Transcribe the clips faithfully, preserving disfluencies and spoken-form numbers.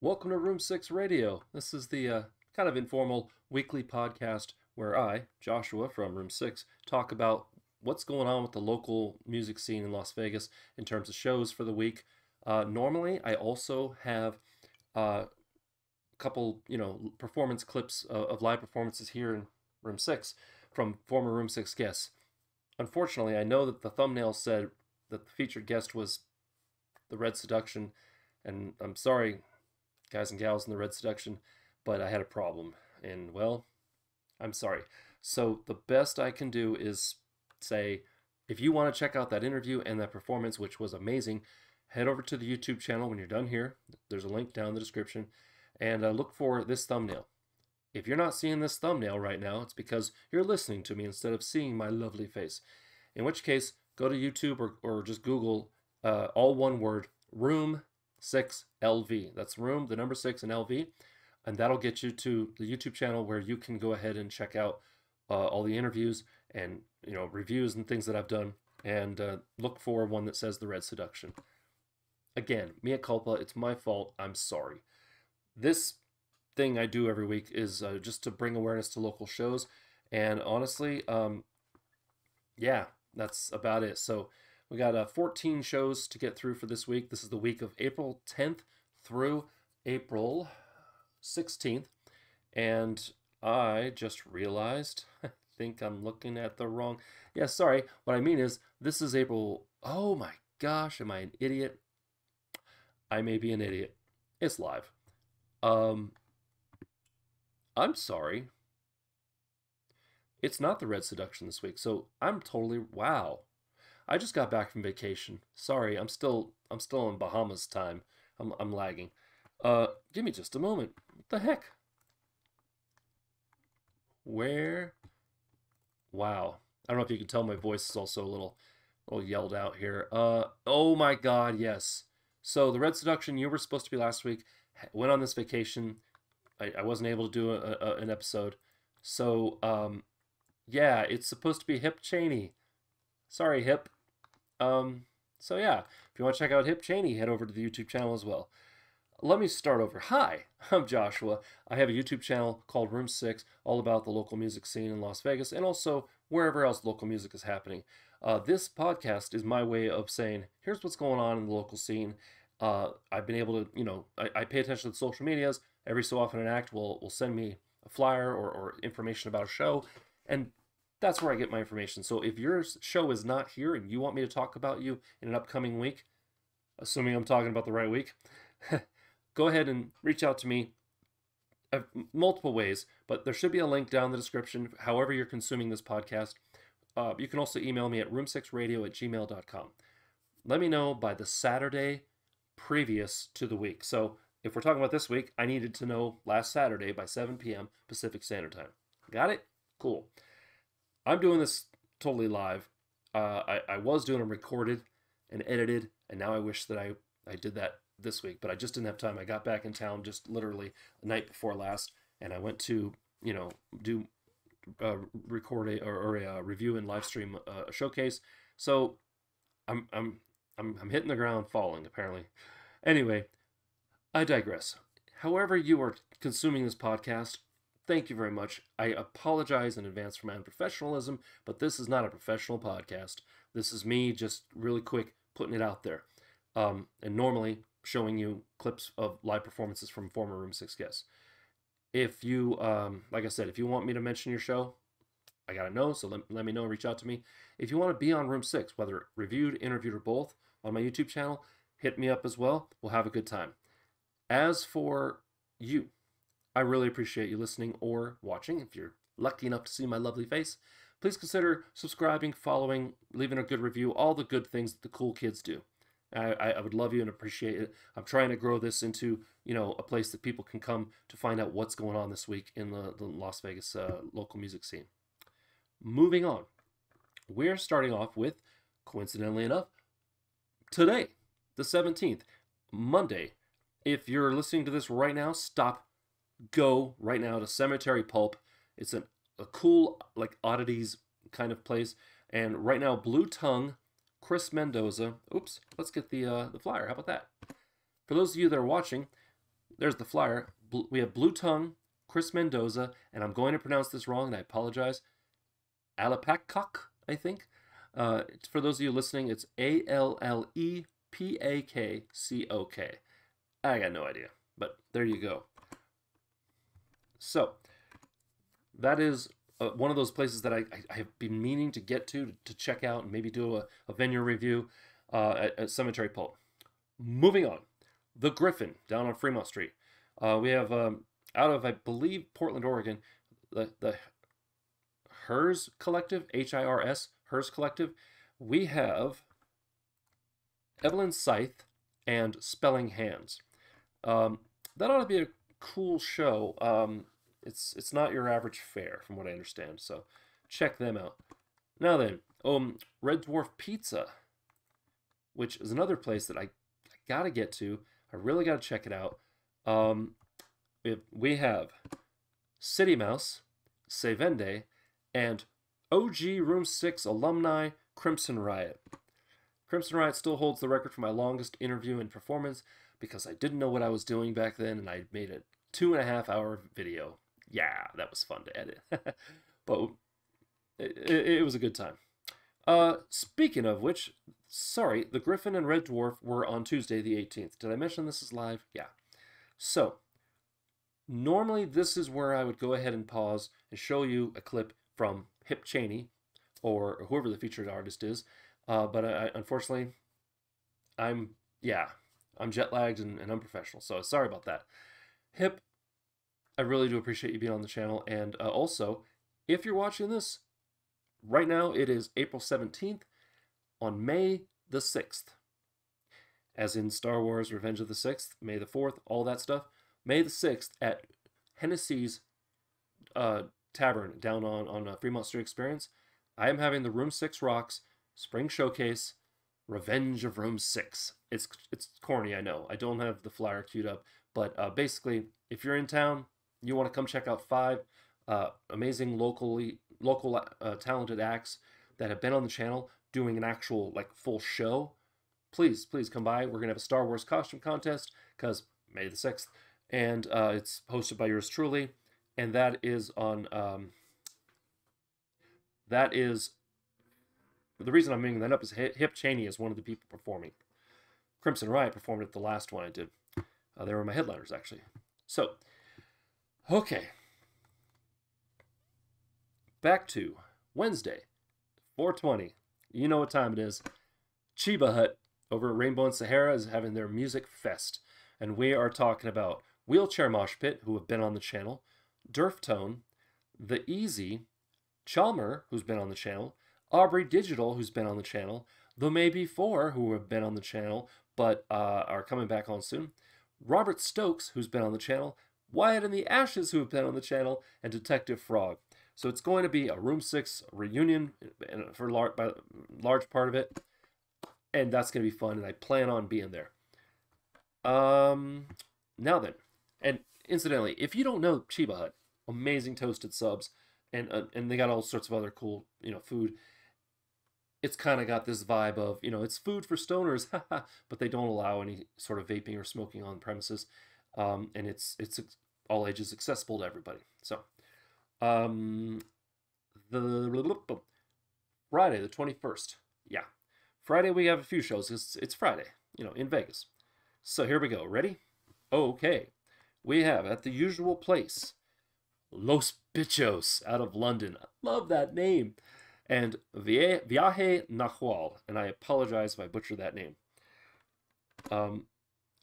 Welcome to Room six Radio. This is the uh, kind of informal weekly podcast where I, Joshua from Room six, talk about what's going on with the local music scene in Las Vegas in terms of shows for the week. Uh, normally, I also have uh, a couple, you know, performance clips uh, of live performances here in Room six from former Room six guests. Unfortunately, I know that the thumbnail said that the featured guest was the Red Seduction, and I'm sorry, guys and gals in the Red Seduction, but I had a problem, and well, I'm sorry. So the best I can do is say, if you want to check out that interview and that performance, which was amazing, head over to the YouTube channel when you're done here. There's a link down in the description, and uh, look for this thumbnail. If you're not seeing this thumbnail right now, it's because you're listening to me instead of seeing my lovely face, in which case, go to YouTube or, or just Google, uh, all one word, Room six L V. That's room, the number six, and L V. And that'll get you to the YouTube channel where you can go ahead and check out uh, all the interviews and, you know, reviews and things that I've done. And uh, look for one that says The Red Seduction. Again, mea culpa. It's my fault. I'm sorry. This thing I do every week is uh, just to bring awareness to local shows. And honestly, um, yeah, that's about it. So we got uh, fourteen shows to get through for this week. This is the week of April tenth through April sixteenth. And I just realized, I think I'm looking at the wrong... Yeah, sorry. What I mean is, this is April... Oh my gosh, am I an idiot? I may be an idiot. It's live. Um, I'm sorry. It's not the Red Seduction this week, so I'm totally... Wow. I just got back from vacation. Sorry, I'm still I'm still in Bahamas time. I'm I'm lagging. Uh, give me just a moment. What the heck? Where? Wow. I don't know if you can tell my voice is also a little, little yelled out here. Uh, oh my God, yes. So the Red Seduction, you were supposed to be last week. Went on this vacation. I, I wasn't able to do a, a, an episode. So um, yeah, it's supposed to be Hip Chaney. Sorry, Hip. Um, so yeah, if you want to check out Hip Chaney, head over to the YouTube channel as well. Let me start over. Hi, I'm Joshua. I have a YouTube channel called Room six, all about the local music scene in Las Vegas, and also wherever else local music is happening. Uh, this podcast is my way of saying, here's what's going on in the local scene. Uh, I've been able to, you know, I, I pay attention to the social medias. Every so often an act will, will send me a flyer or, or information about a show, and that's where I get my information. So if your show is not here and you want me to talk about you in an upcoming week, assuming I'm talking about the right week, go ahead and reach out to me uh, multiple ways, but there should be a link down in the description, however you're consuming this podcast. Uh, you can also email me at room six radio at gmail dot com. Let me know by the Saturday previous to the week. So if we're talking about this week, I needed to know last Saturday by seven p m Pacific Standard Time. Got it? Cool. I'm doing this totally live. Uh, I, I was doing them recorded and edited, and now I wish that I, I did that this week, but I just didn't have time. I got back in town just literally the night before last, and I went to, you know, do uh, record a, or, or a review and live stream uh, a showcase. So I'm, I'm, I'm, I'm hitting the ground falling, apparently. Anyway, I digress. However you are consuming this podcast, thank you very much. I apologize in advance for my unprofessionalism, but this is not a professional podcast. This is me just really quick putting it out there. Um, and normally showing you clips of live performances from former Room six guests. If you, um, like I said, if you want me to mention your show, I gotta know, so let, let me know, reach out to me. If you want to be on Room six, whether reviewed, interviewed, or both, on my YouTube channel, hit me up as well. We'll have a good time. As for you, I really appreciate you listening or watching. If you're lucky enough to see my lovely face, please consider subscribing, following, leaving a good review, all the good things that the cool kids do. I, I would love you and appreciate it. I'm trying to grow this into, you know, a place that people can come to find out what's going on this week in the, the Las Vegas uh, local music scene. Moving on. We're starting off with, coincidentally enough, today, the seventeenth, Monday. If you're listening to this right now, stop. Go right now to Cemetery Pulp. It's an, a cool, like, oddities kind of place. And right now, Blue Tongue, Chris Mendoza. Oops, let's get the uh, the flyer. How about that? For those of you that are watching, there's the flyer. We have Blue Tongue, Chris Mendoza, and I'm going to pronounce this wrong, and I apologize. Alapacok, I think. Uh, for those of you listening, it's A L L E P A K C O K. I got no idea, but there you go. So, that is uh, one of those places that I, I, I have been meaning to get to, to check out, and maybe do a, a venue review uh, at, at Cemetery Pulp. Moving on, The Griffin, down on Fremont Street. Uh, we have, um, out of, I believe, Portland, Oregon, the, the HIRS Collective, H I R S, HIRS Collective. We have Evelyn Scythe and Spelling Hands. Um, that ought to be a cool show. Um, it's it's not your average fare, from what I understand, so check them out. Now then, um, Red Dwarf Pizza, which is another place that I, I got to get to. I really got to check it out. Um, we have City Mouse, Se Vende, and O G Room six alumni, Crimson Riot. Crimson Riot still holds the record for my longest interview and performance because I didn't know what I was doing back then, and I made a two and a half hour video. Yeah, that was fun to edit, but it, it, it was a good time. Uh, speaking of which, sorry, The Griffin and Red Dwarf were on Tuesday the eighteenth. Did I mention this is live? Yeah. So, normally this is where I would go ahead and pause and show you a clip from Hip Chaney, or whoever the featured artist is, uh, but I, unfortunately, I'm, yeah, I'm jet-lagged and, and unprofessional, so sorry about that. Hip, I really do appreciate you being on the channel, and uh, also, if you're watching this, right now it is April seventeenth, on May the sixth. As in Star Wars, Revenge of the Sixth, May the fourth, all that stuff. May the sixth at Hennessy's uh, Tavern down on, on uh, Fremont Street Experience. I am having the Room six Rocks Spring Showcase Revenge of Room six. It's, it's corny, I know. I don't have the flyer queued up. But uh, basically, if you're in town, you want to come check out five uh, amazing locally local uh, talented acts that have been on the channel doing an actual like full show. Please, please come by. We're going to have a Star Wars costume contest, because May the sixth, and uh, it's hosted by yours truly, and that is on, um, that is, the reason I'm bringing that up is Hip Chaney is one of the people performing. Crimson Riot performed at the last one I did. Uh, they were my headliners, actually. So, okay. Back to Wednesday, four twenty. You know what time it is. Chiba Hut over at Rainbow and Sahara is having their music fest. And we are talking about Wheelchair Mosh Pit, who have been on the channel, Durftone, The Easy, Chalmer, who's been on the channel, Aubrey Digital, who's been on the channel, The Maybe Four, who have been on the channel, but uh, are coming back on soon, Robert Stokes, who's been on the channel, Wyatt and the Ashes, who have been on the channel, and Detective Frog. So it's going to be a Room six reunion for lar by large part of it. And that's going to be fun, and I plan on being there. Um, now then, and incidentally, if you don't know Chiba Hut, amazing toasted subs, and uh, and they got all sorts of other cool, you know, food. It's kind of got this vibe of, you know, it's food for stoners, but they don't allow any sort of vaping or smoking on premises, um, and it's it's all ages accessible to everybody. So, um, the Friday the twenty-first, yeah, Friday we have a few shows. It's it's Friday, you know, in Vegas. So here we go. Ready? Okay. We have, at the usual place, Los Bichos out of London. I love that name. And Viaje Nahual. And I apologize if I butcher that name. Um,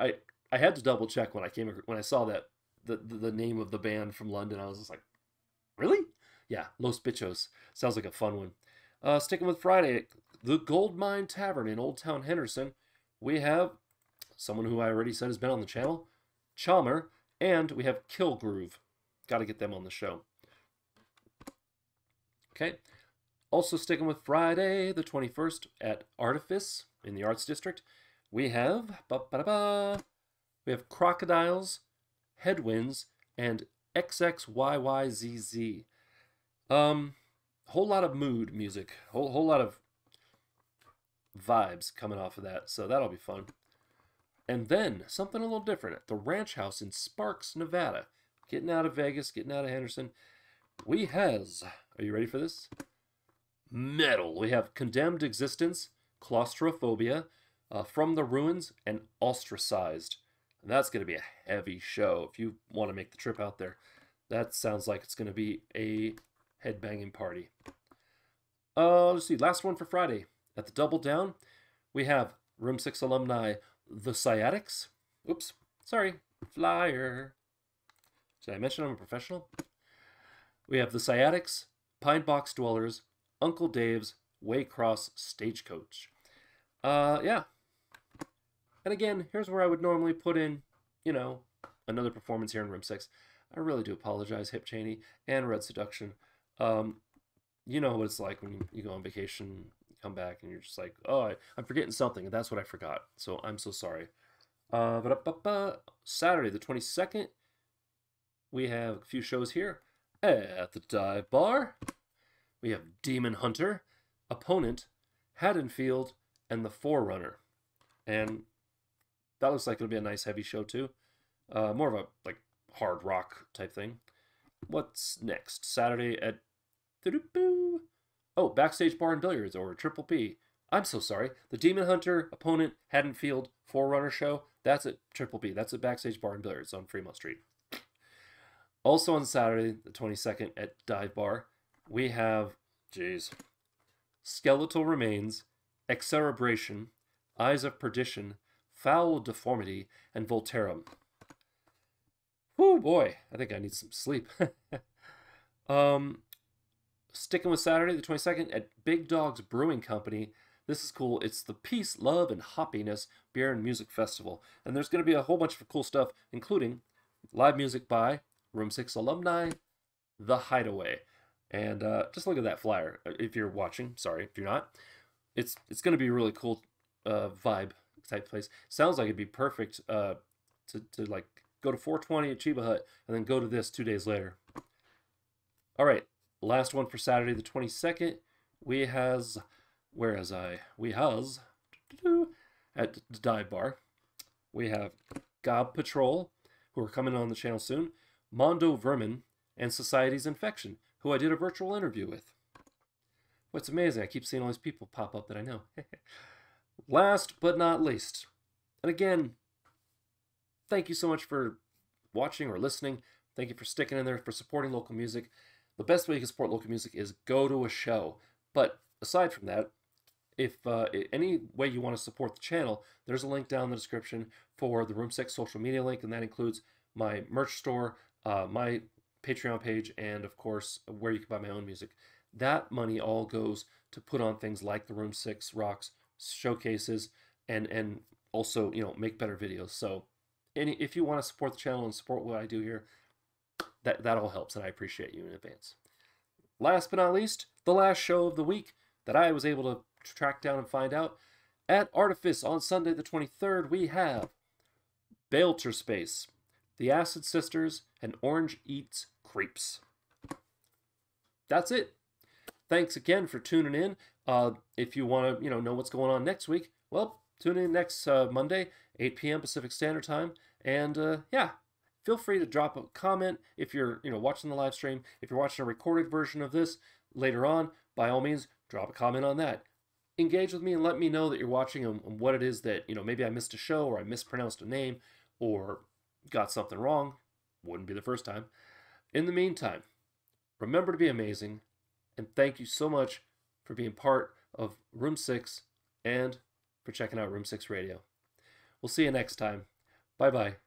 I I had to double check when I came when I saw that the, the, the name of the band from London. I was just like, really? Yeah, Los Bichos. Sounds like a fun one. Uh, sticking with Friday, the Gold Mine Tavern in Old Town Henderson. We have someone who I already said has been on the channel, Chalmer, and we have Kill Groove. Got to get them on the show. Okay. Also sticking with Friday the twenty-first at Artifice in the Arts District, we have ba -ba -da -ba, we have Crocodiles, Headwinds, and X X Y Y Z Z. Um, whole lot of mood music, whole whole lot of vibes coming off of that. So that'll be fun. And then, something a little different at the Ranch House in Sparks, Nevada. Getting out of Vegas, getting out of Henderson. We has, are you ready for this? Metal. We have Condemned Existence, Claustrophobia, uh, From the Ruins, and Ostracized. And that's going to be a heavy show if you want to make the trip out there. That sounds like it's going to be a headbanging party. Uh, let's see, last one for Friday. At the Double Down, we have Room six alumni, The Sciatics. Oops, sorry, flyer. Did I mention I'm a professional? We have The Sciatics, Pine Box Dwellers, Uncle Dave's, Waycross Stagecoach. Uh, yeah. And again, here's where I would normally put in, you know, another performance here in Room six. I really do apologize, Hip Chaney and Red Seduction. Um, you know what it's like when you go on vacation, come back, and you're just like, oh, I, I'm forgetting something, and that's what I forgot. So I'm so sorry. Uh, but Saturday, the twenty-second, we have a few shows here. At the Dive Bar, we have Demon Hunter, Opponent, Haddonfield, and The Forerunner. And that looks like it'll be a nice heavy show, too. Uh, more of a, like, hard rock type thing. What's next? Saturday at... Oh, Backstage Bar and Billiards, or Triple P. I'm so sorry. The Demon Hunter, Opponent, Haddonfield, Forerunner show, that's at Triple P. That's at Backstage Bar and Billiards on Fremont Street. Also on Saturday, the twenty-second, at Dive Bar, we have, geez, Skeletal Remains, Excerebration, Eyes of Perdition, Foul Deformity, and Volterum. Whoo boy, I think I need some sleep. um, sticking with Saturday, the twenty-second, at Big Dogs Brewing Company. This is cool. It's the Peace, Love, and Hoppiness Beer and Music Festival. And there's going to be a whole bunch of cool stuff, including live music by Room six alumni, The Hideaway. And uh, just look at that flyer. If you're watching, sorry, if you're not, it's it's going to be a really cool uh, vibe type place. Sounds like it'd be perfect uh, to, to like go to four twenty at Chiba Hut and then go to this two days later. All right, last one for Saturday the twenty-second. We has, where is I? We has, at the Dive Bar, we have Gob Patrol, who are coming on the channel soon, Mondo Vermin, and Society's Infection, who I did a virtual interview with. What's amazing, I keep seeing all these people pop up that I know. Last but not least, and again, thank you so much for watching or listening. Thank you for sticking in there, for supporting local music. The best way you can support local music is go to a show. But aside from that, if uh, any way you want to support the channel, there's a link down in the description for the Room six social media link, and that includes my merch store, Uh, my Patreon page, and of course where you can buy my own music. That money all goes to put on things like the Room six Rocks showcases, and and also, you know, make better videos. So any if you want to support the channel and support what I do here, that that all helps, and I appreciate you in advance. Last but not least, the last show of the week that I was able to track down and find out, at Artifice on Sunday the twenty-third, we have Belter Space, The Acid Sisters, and Orange Eats Creeps. That's it. Thanks again for tuning in. Uh, if you want to, you know, know what's going on next week, well, tune in next uh, Monday, eight P M Pacific Standard Time. And uh, yeah, feel free to drop a comment if you're, you know, watching the live stream. If you're watching a recorded version of this later on, by all means, drop a comment on that. Engage with me and let me know that you're watching and what it is that, you know, maybe I missed a show, or I mispronounced a name, or got something wrong. Wouldn't be the first time. In the meantime, remember to be amazing, and thank you so much for being part of Room six and for checking out Room six Radio. We'll see you next time. Bye-bye.